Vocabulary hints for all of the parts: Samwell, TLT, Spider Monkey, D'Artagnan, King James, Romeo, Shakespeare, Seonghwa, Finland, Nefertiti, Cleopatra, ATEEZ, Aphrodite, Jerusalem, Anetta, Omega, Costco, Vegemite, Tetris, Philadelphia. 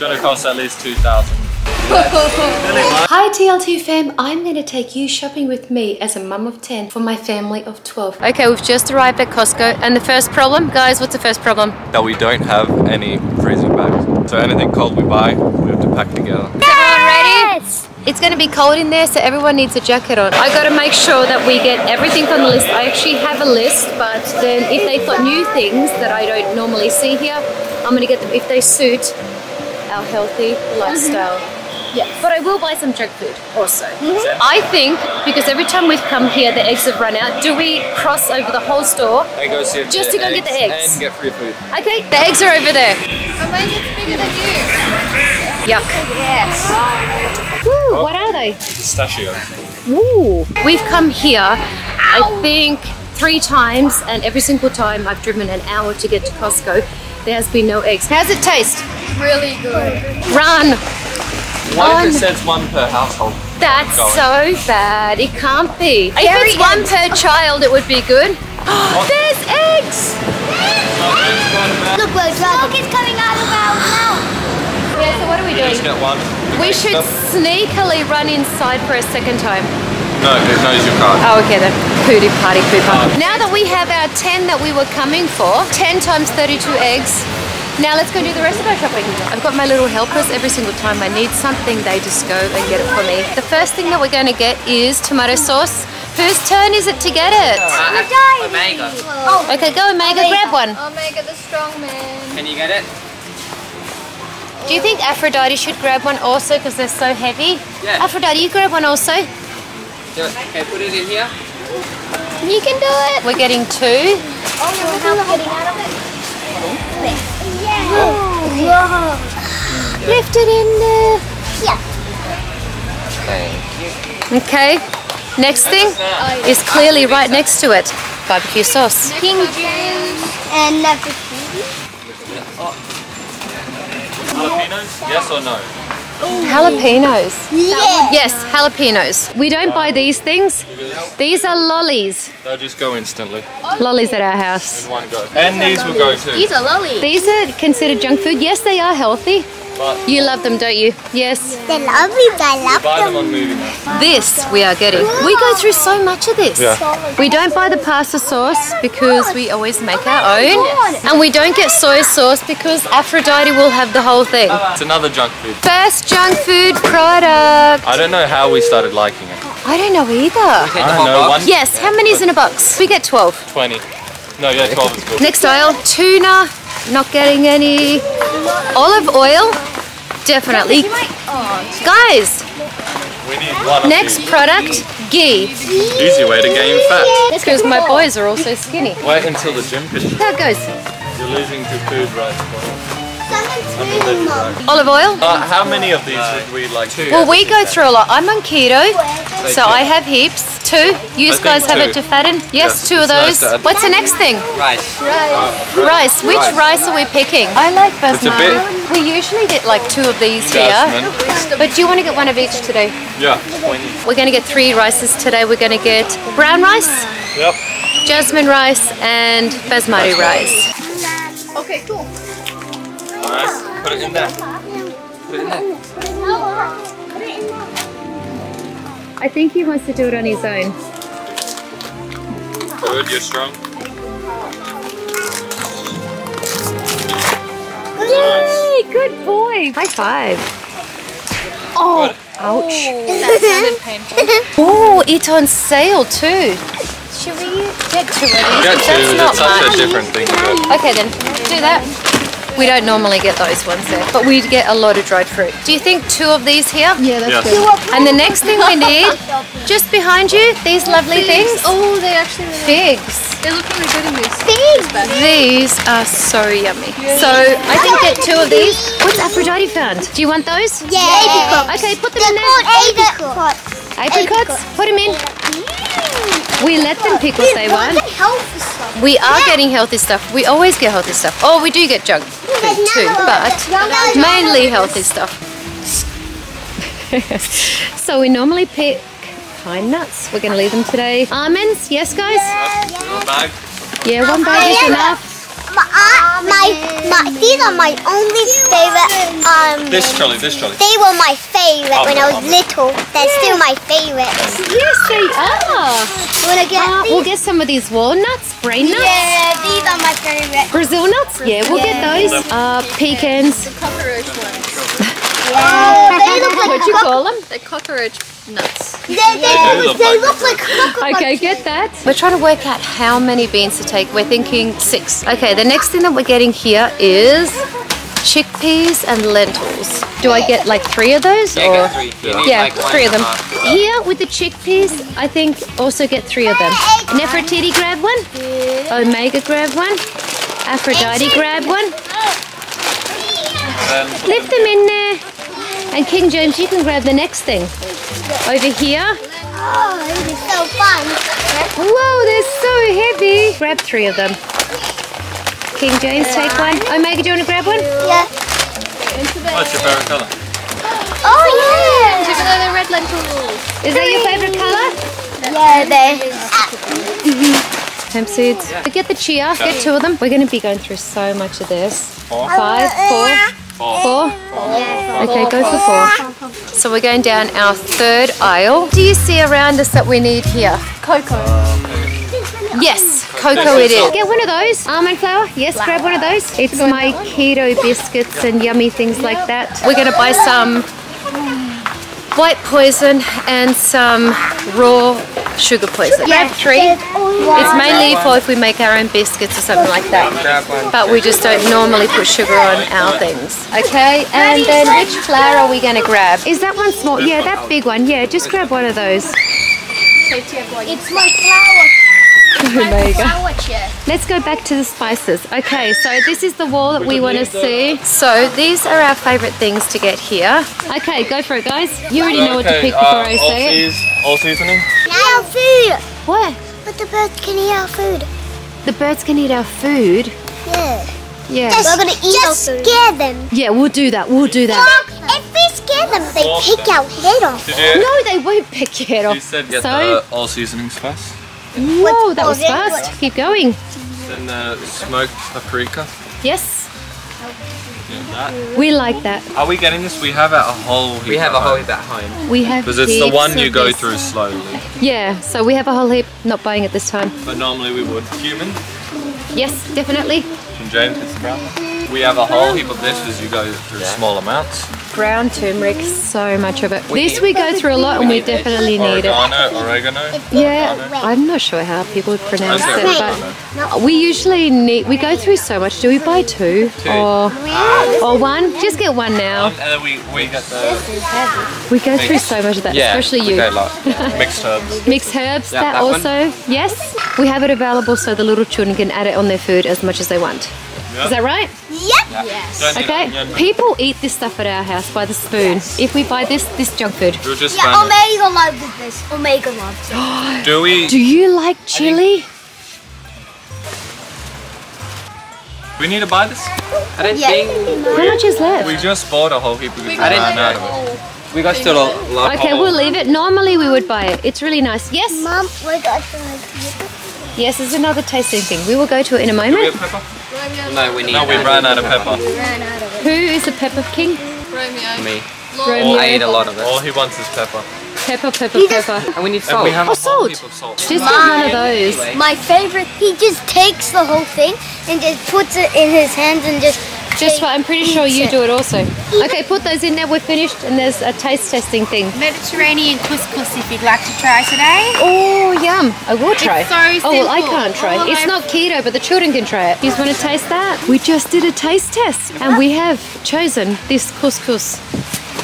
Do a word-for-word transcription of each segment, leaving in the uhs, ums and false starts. Gonna cost at least two thousand. Hi T L T fam, I'm gonna take you shopping with me as a mum of ten for my family of twelve. Okay, we've just arrived at Costco and the first problem, guys, what's the first problem? That we don't have any freezing bags. So anything cold we buy, we have to pack together. Is everyone ready? It's gonna be cold in there, so everyone needs a jacket on. I gotta make sure that we get everything on the list. I actually have a list, but then if they've got new things that I don't normally see here, I'm gonna get them if they suit our healthy lifestyle. Mm-hmm. Yeah, but I will buy some junk food also. Mm-hmm. I think because every time we've come here, the eggs have run out. Do we cross over the whole store go see just to go eggs, get the eggs and get free food? Okay, the eggs are over there. And mine's bigger than you. Yuck. Yes. Woo, oh, what are they? Pistachio. Ooh, we've come here. Ow. I think three times, and every single time I've driven an hour to get to Costco. There has been no eggs. How's it taste? Really good. Run! What if it says one per household? That's so bad. It can't be. If it's one per child, it would be good. There's eggs! Look, we're smoke is coming out of our mouth. Yeah, so what are we doing? We just get one. We should sneakily run inside for a second time. No, there's no use your card. Oh, okay then. Pooty party pooper. Now that we have our ten that we were coming for, ten times thirty-two eggs. Now let's go do the rest of our shopping. I've got my little helpers. Every single time I need something, they just go and get it for me. The first thing that we're going to get is tomato sauce. Whose turn is it to get it? Uh, Omega. Oh. Okay, go Omega, Omega, grab one. Omega the strong man. Can you get it? Do you think Aphrodite should grab one also because they're so heavy? Yeah. Aphrodite, you grab one also. Okay, put it in here. You can do it. We're getting two. Oh, you're getting out of it. Yeah. Oh, yeah. Lift it in there. Yeah. Okay. Next thing is clearly right next to it. Barbecue sauce. King James and Nefertiti. Jalapenos? Yes or no? Ooh. Jalapenos. Yeah. Yes, jalapenos. We don't buy these things. These are lollies. They'll just go instantly. Lollies at our house. In one go. And these, these will go too. These are lollies. These are considered junk food. Yes, they are healthy. But you love them, don't you? Yes. They're lovely. I love buy them. Them on movie night. This we are getting. We go through so much of this. Yeah. We don't buy the pasta sauce because we always make our own. And we don't get soy sauce because Aphrodite will have the whole thing. It's another junk food. First junk food product. I don't know how we started liking it. I don't know either. I don't know. One, yes. How many is in a box? We get twelve. twenty. No, yeah, twelve is good. Next aisle. Tuna. Not getting any. Olive oil, definitely. Guys, we need one next of product, ghee. Easy way to gain fat. Because my boys are also skinny. Wait until the gym picture. There it goes. You're losing to food right now. Olive oil. Uh, how many of these would we like to? Well, we go through a lot. I'm on keto, so I have heaps. Two. You guys have it to fatten? Yes, yes, two of those. Nice. What's the next thing? Rice. Rice. Uh, rice. Which rice. rice are we picking? I like basmati. We usually get like two of these Jasmine. here. But do you want to get one of each today? Yeah. We're going to get three rices today. We're going to get brown rice, yep. Jasmine rice and basmati rice. Okay, cool. Nice. Put it in there. Put it in there. I think he wants to do it on his own. Good, you're strong. Yay, good boy. High five. Oh, good. Ouch. Oh, it's on sale too. Should we get two of these? Get two, that's not such much. A different thing. Okay then, do that. We don't normally get those ones there, but we get a lot of dried fruit. Do you think two of these here? Yeah, that's yes. good. And the next thing we need, just behind you, these lovely figs. things. Oh, they actually really Figs. They look really good in these. Figs. These are so yummy. So I think get two of these. What's Aphrodite found? Do you want those? Yeah. Apricots. Okay, put them They're in there. They're called apricots. Apricots. Put them in. We let them pick what they want. We are getting healthy stuff. We always get healthy stuff. Oh, we do get junk food too, but mainly healthy stuff. So we normally pick pine nuts. We're going to leave them today. Almonds, yes guys? Yeah, one bag is enough. my, I, my, my, these are my only favorite. Um, this trolley, this trolley. They were my favorite oh, when no, I was no. little. They're yeah. still my favorite. Yes, they are. Wanna get uh, we'll get some of these walnuts, brain nuts. Yeah, these are my favorite. Brazil nuts? Yeah, we'll yeah. get those. Uh, pecans. The cockroach ones. Yeah. Oh, they look like What'd you call them? The cockroach nuts. They, they, yeah. they, look, they look like cockroaches. Okay, get that. We're trying to work out how many beans to take. We're thinking six. Okay, the next thing that we're getting here is chickpeas and lentils. Do I get like three of those? Yeah, or? Three. Yeah, yeah like three of them. Here with the chickpeas, I think also get three of them. Nefertiti grab one. Omega grab one. Aphrodite grab one. Lift them in there. And King James, you can grab the next thing. Over here. Oh, this is so fun. Whoa, they're so heavy. Grab three of them. King James, take one. Omega, do you want to grab one? Yeah. What's your favourite colour? Oh, yeah. Even though they're red lentils. Is that your favourite colour? Yeah, they Hemp seeds. Yeah. Get the chia, get two of them. We're going to be going through so much of this. Four. Five, four, four, four. four. Yeah. Okay, go for four. So we're going down our third aisle. What do you see around us that we need here? Cocoa. Um, yes, cocoa it is. Get one of those. Almond flour. Yes, grab one of those. It's my keto biscuits and yummy things like that. We're going to buy some white poison and some raw sugar poison. Grab three. It's mainly for if we make our own biscuits or something like that, but we just don't normally put sugar on our things. Okay, and then which flour are we going to grab? Is that one small? Yeah, that big one. Yeah, just grab one of those. It's my flour. Omega. Let's go back to the spices. Okay, so this is the wall that we want to see. So these are our favourite things to get here. Okay, go for it, guys. You already know what to pick before I say it. All seasoning? No food. What? But the birds can eat our food. The birds can eat our food? Yeah. Yeah. Just, We're gonna eat just our food. scare them. Yeah, we'll do that. We'll do that. Well, if we scare them, they pick our head off. No, they won't pick your head off. You said get so, the all seasoning spice. Whoa, that was fast. Keep going. Then the smoked paprika. Yes. That. We like that. Are we getting this? We have a whole heap. We have a whole heap at home. We have because it's the one you go through slowly. Yeah, so we have a whole heap. Not buying it this time. But normally we would. Cumin. Yes, definitely. King James, it's brown. We have a whole heap of this as you go through yeah. small amounts. Brown turmeric, so much of it. We this we go through a lot, and we definitely need it. Oregano, oregano. Yeah, oregano. I'm not sure how people would pronounce it, it, but we usually need. We go through so much. Do we buy two, two. or or one? Just get one now. Um, and then we we get the. We go mixed. through so much of that, yeah, especially you. Yeah. Mixed herbs. Mixed herbs. Yeah, that, that also, one. yes. We have it available so the little children can add it on their food as much as they want. Yep. Is that right? Yep. Yes. Okay. People eat this stuff at our house by the spoon. Yes. If we buy this, this junk food. We'll just yeah, Omega loves this. Omega loves it. Do we? Do you like chili? Think... We need to buy this. I don't yeah. think. How much is left? We just bought a whole heap of it. I didn't know. We got still a lot. Okay, we'll leave it. Normally we would buy it. It's really nice. Yes. Mum, we got some. Yes, there's another tasting thing. We will go to it in a moment. No, we need. No, we ran out of pepper. We ran out of it. Who is the pepper king? Romeo. Me. Romeo. I eat a lot of it. All he wants is pepper. Pepper, pepper, pepper. And we need salt. And we have oh, salt. salt. Just get one of those. My favorite. He just takes the whole thing and just puts it in his hands and just. Just what I'm pretty sure you do it also. Okay, put those in there. We're finished, and there's a taste testing thing. Mediterranean couscous, if you'd like to try today. Oh, yum! I will try. It's so simple. Oh, well, I can't try. Oh, it's not keto, but the children can try it. You just want to taste that? We just did a taste test, and we have chosen this couscous.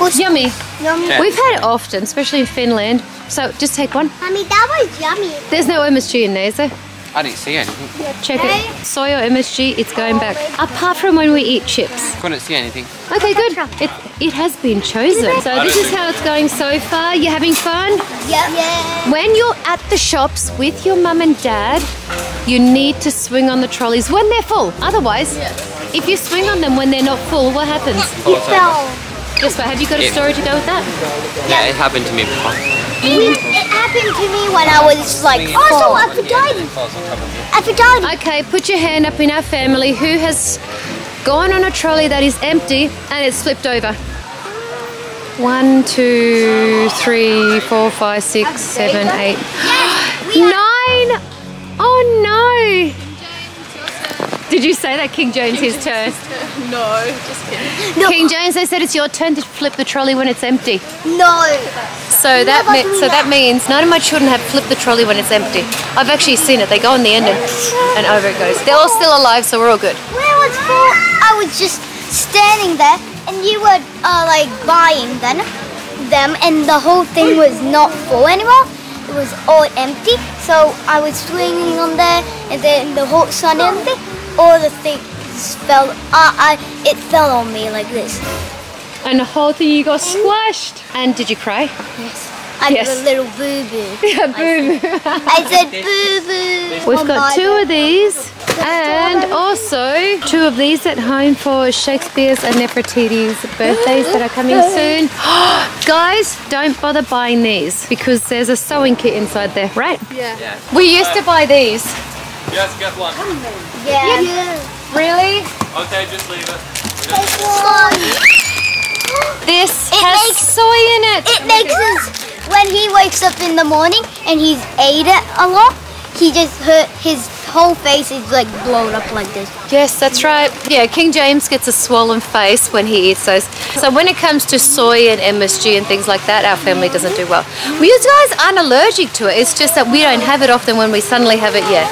It's yummy. Yummy. We've had it often, especially in Finland. So just take one. Mummy, that was yummy. There's no M S G in there, is there? I didn't see anything. Check it. Soy or M S G, it's going back. Apart from when we eat chips. Couldn't see anything. Okay, good. It, it has been chosen. So this is how it's going so far. You're having fun? Yep. Yeah. When you're at the shops with your mum and dad, you need to swing on the trolleys when they're full. Otherwise, yes. if you swing on them when they're not full, what happens? You fell. Yes, but have you got a it, story to go with that? Yeah, yeah, it happened to me before. It, it happened to me when I was like four. Also, Aphrodite. Aphrodite. Okay, put your hand up in our family who has gone on a trolley that is empty and it's flipped over. One, two, three, four, five, six, seven, eight, nine. Oh no! Did you say that King James his turn? No, just kidding. King James, they said it's your turn to flip the trolley when it's empty. No. So that so that means none of my children have flipped the trolley when it's empty. I've actually seen it. They go on the end and, and over it goes. They're all still alive, so we're all good. When I was four, I was just standing there, and you were uh, like buying them, them, and the whole thing was not full anymore. It was all empty. So I was swinging on there, and then the whole sun empty. All the things fell. Uh, I it fell on me like this. And the whole thing, you got squashed. And did you cry? Yes. I yes. did a little boo boo. Yeah, boo boo. I said boo boo. We've got two of these, and also two of these at home for Shakespeare's and Nefertiti's birthdays that are coming soon. Guys, don't bother buying these because there's a sewing kit inside there, right? Yeah. yeah. We used to buy these. Yes, get one. Yeah. yeah. Really? Okay, just leave it. Just... This it has makes, soy in it. It makes us. When he wakes up in the morning and he's ate it a lot, he just hurt, his whole face is like blown up like this. Yes, that's right. Yeah, King James gets a swollen face when he eats those. So when it comes to soy and M S G and things like that, our family doesn't do well. We guys aren't allergic to it. It's just that we don't have it often. When we suddenly have it, yeah,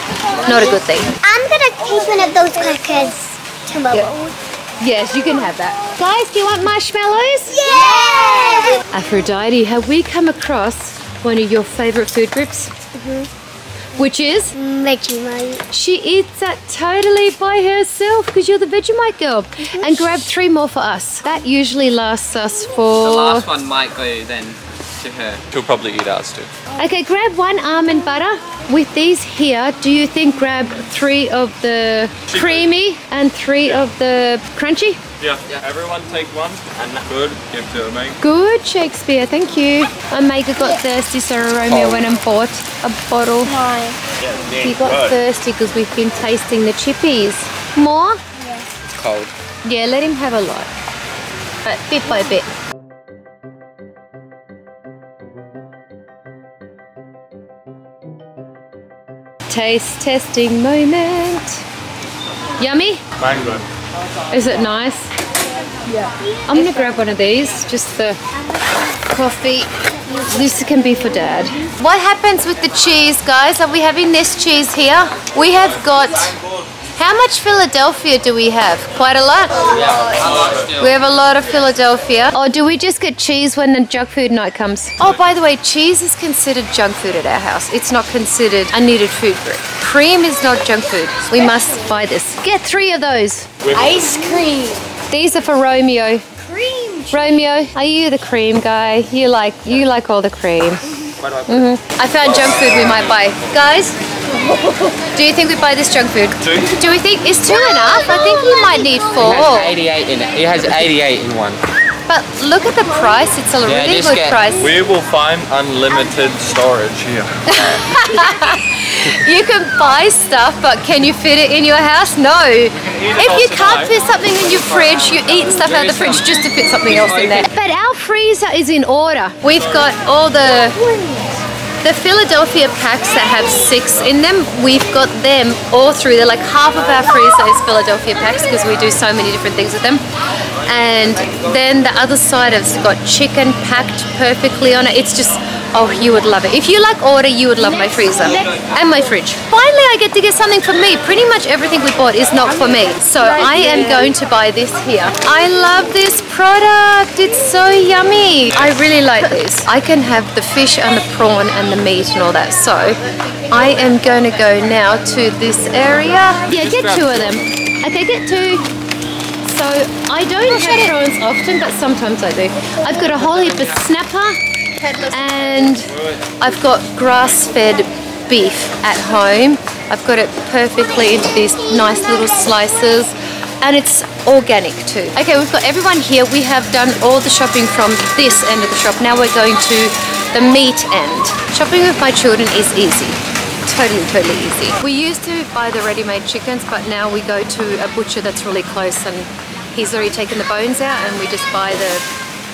not a good thing. I'm gonna keep one of those crackers tomorrow. Yep. Yes, you can have that. Guys, do you want marshmallows? Yeah! Aphrodite, have we come across one of your favourite food groups? Mm-hmm. Which is? Vegemite. She eats that totally by herself because you're the Vegemite girl. Mm-hmm. And grab three more for us. That usually lasts us for... The last one might go then to her. She'll probably eat ours too. Okay, grab one almond butter. With these here, do you think grab three of the creamy and three yeah. of the crunchy? Yeah. yeah, everyone take one and good, give to Omega. Good, Shakespeare, thank you. Omega got thirsty, so Romeo went and bought a bottle. No. He got thirsty because we've been tasting the chippies. More? Yeah. It's cold. Yeah, let him have a lot, but bit by bit. Taste testing moment. Yummy? Mango. Is it nice? Yeah. I'm going to grab one of these, just the coffee. This can be for Dad. What happens with the cheese, guys? Are we having this cheese here? We have got... How much Philadelphia do we have? Quite a lot? Yeah. We have a lot of Philadelphia. Or do we just get cheese when the junk food night comes? Oh, by the way, cheese is considered junk food at our house. It's not considered a needed food group. Cream is not junk food. We must buy this. Get three of those. Ice cream. These are for Romeo. Cream. Romeo, are you the cream guy? You like, you like all the cream. Mm-hmm. I found junk food we might buy. Guys, do you think we buy this junk food? Two. Do we think, is two enough? I think you might need four. It has eighty-eight in it. It has eighty-eight in one. But look at the price, it's a yeah, really good get, price. We will find unlimited storage here. You can buy stuff, but can you fit it in your house? No. You if you can't tonight. fit something in your fridge, you eat stuff out of the fridge just to fit something else in there. But our freezer is in order. We've got all the... The Philadelphia packs that have six in them, we've got them all through. They're like half of our freezer is Philadelphia packs because we do so many different things with them. And then the other side has got chicken packed perfectly on it. It's just, oh, you would love it. If you like order, you would love my freezer and my fridge. Finally, I get to get something for me. Pretty much everything we bought is not for me. So I am going to buy this here. I love this product. It's so yummy. I really like this. I can have the fish and the prawn and the meat and all that, so I am going to go now to this area. Yeah, get two of them. Okay, get two. So I don't have prawns often, but sometimes I do. I've got a whole heap of snapper and I've got grass-fed beef at home. I've got it perfectly into these nice little slices and it's organic too. Okay, we've got everyone here. We have done all the shopping from this end of the shop. Now we're going to the meat end. Shopping with my children is easy. Totally, totally easy. We used to buy the ready-made chickens, but now we go to a butcher that's really close and he's already taken the bones out, and we just buy the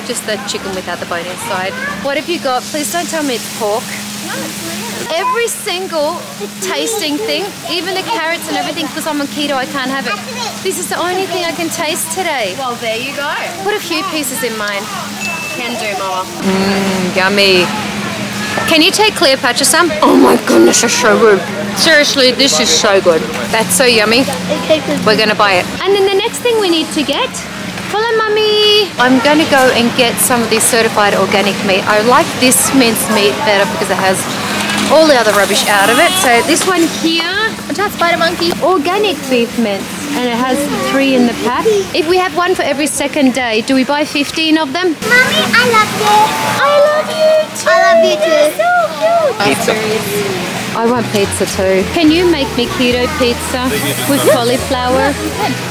just the chicken without the bone inside. What have you got? Please don't tell me it's pork. No, it's lamb. Every single tasting thing, even the carrots and everything, because I'm on keto, I can't have it. This is the only thing I can taste today. Well, there you go. Put a few pieces in mine. Can do, Mama. Mmm, yummy. Can you take Cleopatra some? Oh my goodness, it's so good. Seriously, this is so good. That's so yummy. We're gonna buy it. And then the next thing we need to get, follow Mummy. I'm going to go and get some of this certified organic meat. I like this minced meat better because it has all the other rubbish out of it. So this one here, what's that, Spider Monkey? Organic beef mince, and it has three in the pack. If we have one for every second day, do we buy fifteen of them? Mummy, I love you. I love you too. I love you too. You're so cute. Pizza. I want pizza too. Can you make me keto pizza with cauliflower?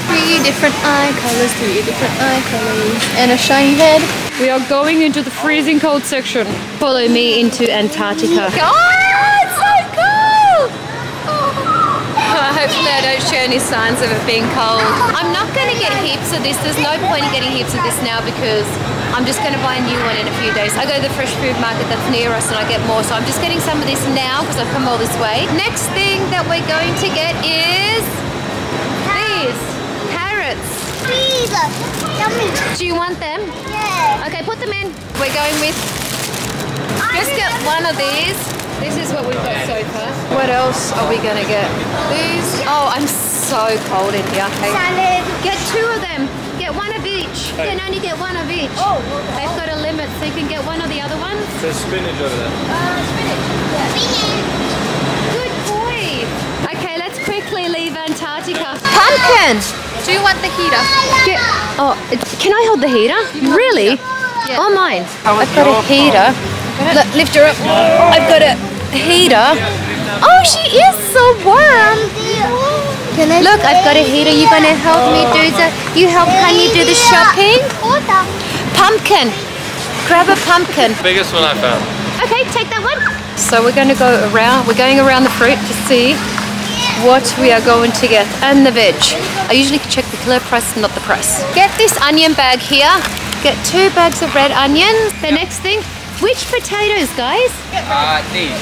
Three different eye colours, three different eye colours, and a shiny head. We are going into the freezing cold section. Follow me into Antarctica. Oh, it's so cool! Oh, hopefully I don't show any signs of it being cold. I'm not going to get heaps of this. There's no point in getting heaps of this now because I'm just going to buy a new one in a few days. I go to the fresh food market that's near us and I get more. So I'm just getting some of this now because I've come all this way. Next thing that we're going to get is these carrots. Please, yummy. Do you want them? Yeah. Okay, put them in. We're going with, just get one of these. This is what we've got so far. What else are we going to get? These. Oh, I'm so cold in here. Okay. Salad. Get two of them. Get one of each. You can only get one of each. Oh, okay. They've got a limit, so you can get one of the other ones. There's spinach over there. Uh, spinach. Yeah. Spinach. Good boy. Okay, let's quickly leave Antarctica. Pumpkin. Do you want the heater? Get, oh, it's, can I hold the heater? Really? Yeah. Oh, mine. I've got a heater. Look, lift her up. I've got a heater. Oh, she is so warm. Look, I've got a heater. You gonna help me do the? You help Honey do the shopping? Pumpkin. Grab a pumpkin. Biggest one I found. Okay, take that one. So we're gonna go around. We're going around the fruit to see what we are going to get, and the veg. I usually check the kilo price, not the price. Get this onion bag here. Get two bags of red onions. The next thing, which potatoes, guys? Uh, these.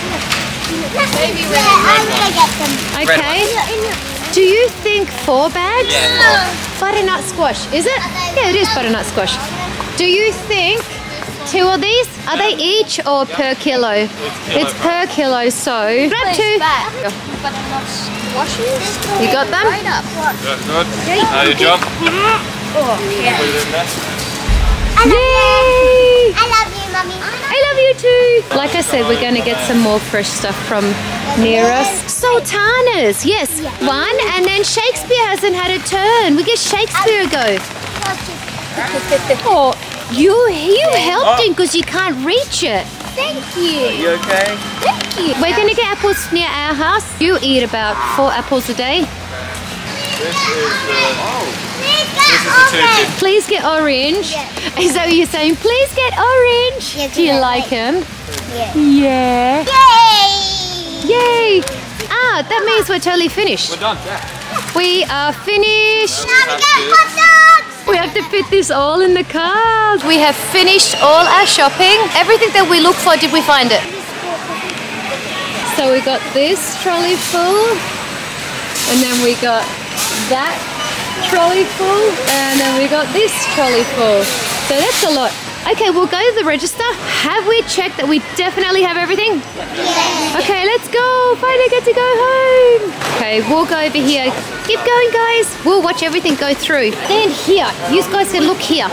Maybe red. I'm gonna get them. Okay. Do you think four bags? Yeah, four. Butternut squash, is it? Yeah, it is butternut squash. Do you think two of these? Are they each or per kilo? It's per kilo, so grab two. Butternut squashes. You got them? That's good. Now you jump. Yay! I love you, Mummy. I love you too. Like I said, we're going to get some more fresh stuff from near us. Sultanas, yes, yeah. One, and then Shakespeare hasn't had a turn. We get Shakespeare a go. Oh, you you helped him because you can't reach it. Thank you. Are you okay? Thank you. We're gonna get apples near our house. You eat about four apples a day. This is the, oh, this is the turkey. Please get orange. Yeah. Is that what you're saying? Please get orange. Yeah, do you like him? Yeah. Yeah. Yay. Yay. Ah, that means we're totally finished. We're done, yeah. We are finished. Now we get hot dogs. We have to fit this all in the car. We have finished all our shopping. Everything that we looked for, did we find it? So we got this trolley full. And then we got that trolley full. And then we got this trolley full. So that's a lot. Okay, we'll go to the register. Have we checked that we definitely have everything? Yeah. Okay, let's go. Finally get to go home. Okay, we'll go over here. Keep going, guys. We'll watch everything go through. Then here, you guys can look here.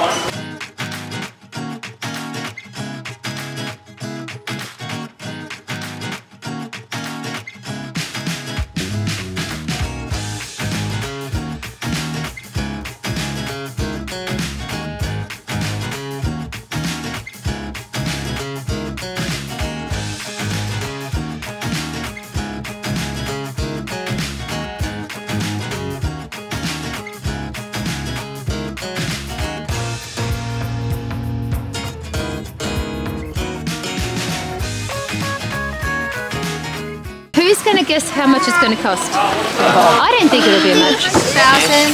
gonna guess how much it's gonna cost? I don't think it'll be much. one thousand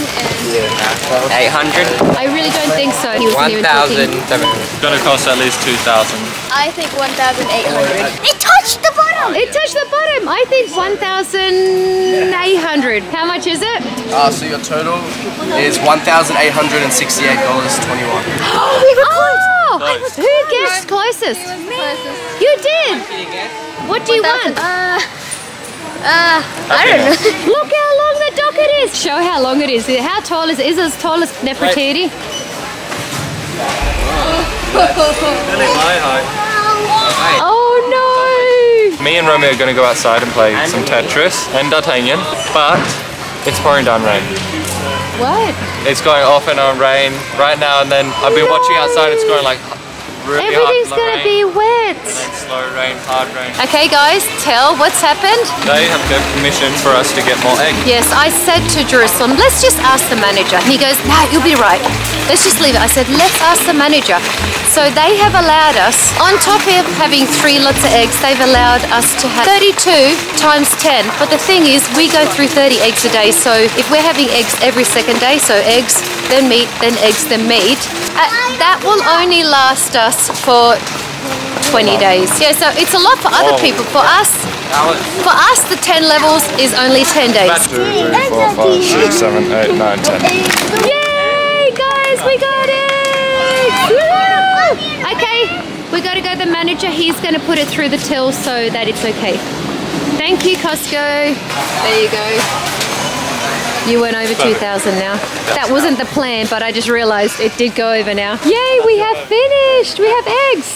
eight hundred. I really don't think so. one thousand seven hundred. It's gonna cost at least two thousand. I think one thousand eight hundred. It touched the bottom! It touched the bottom! I think one thousand eight hundred. How much is it? Uh, so your total is one thousand eight hundred sixty-eight dollars and twenty-one cents. We were close! Oh, close. Who guessed closest? It was me. Closest. You did! What do you want? Uh, uh, I don't know. Look how long the docket is! Show how long it is. How tall is it? Is it as tall as Nefertiti? Oh no! Me and Romeo are going to go outside and play and some Tetris and D'Artagnan, but it's pouring down rain. What? It's going off and on rain right now, and then I've been no. watching outside, it's going like really everything's hard, gonna rain. be wet. Slow rain, hard rain. Okay guys, tell what's happened. They have given permission for us to get more eggs. Yes, I said to Jerusalem, let's just ask the manager. And he goes, no, you'll be right. Let's just leave it. I said, let's ask the manager. So they have allowed us, on top of having three lots of eggs, they've allowed us to have thirty-two times ten. But the thing is, we go through thirty eggs a day. So if we're having eggs every second day, so eggs, then meat, then eggs, then meat, uh, that will only last us for twenty days. Yeah, so it's a lot for other people. For us, for us the ten levels is only ten days. two, three, four, five, six, seven, eight, nine, ten. Yay guys, we got it! Okay, we gotta go to the manager. He's gonna put it through the till so that it's okay. Thank you, Costco. There you go. You went over two thousand now. That wasn't the plan, but I just realized it did go over now. Yay, we have finished! We have eggs!